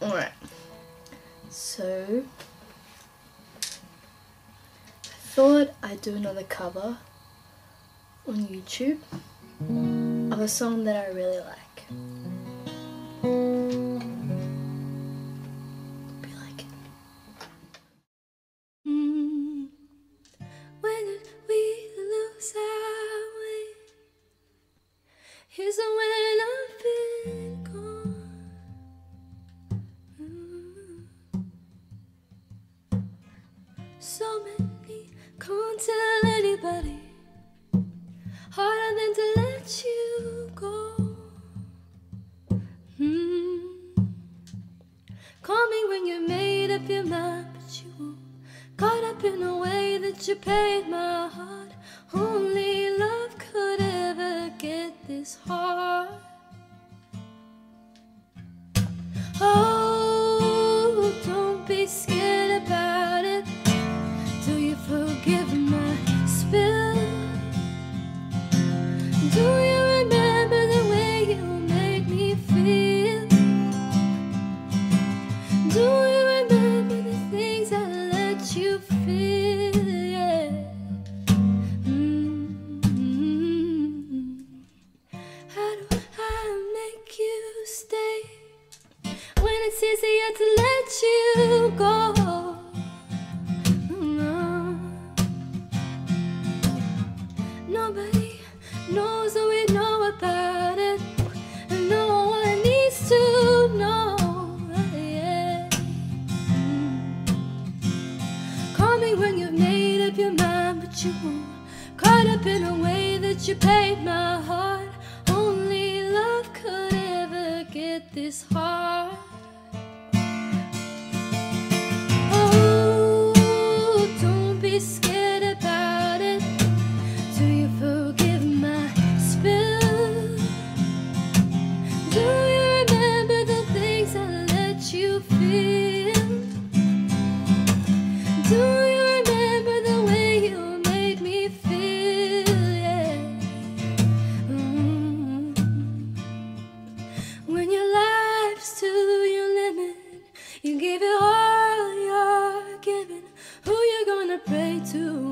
Alright, so I thought I'd do another cover on YouTube of a song that I really like. Be like, when did we lose our way? Here's the way. So many, can't tell anybody, harder than to let you go. Call me when you made up your mind, but you won't. Caught up in a way that you paid my heart. Only love could ever get this hard. Oh, don't be scared about it. Forgive my spill. Do you remember the way you made me feel? Do you remember the things I let you feel? Yeah. How do I make you stay when it's easier to let you go? You won't. Caught up in a way that you paid my heart. Only love could ever get this hard. Oh, don't be scared about it. Do you forgive my spill? Do you remember the things I let you feel? Do you give it all you're given. Who you gonna pray to?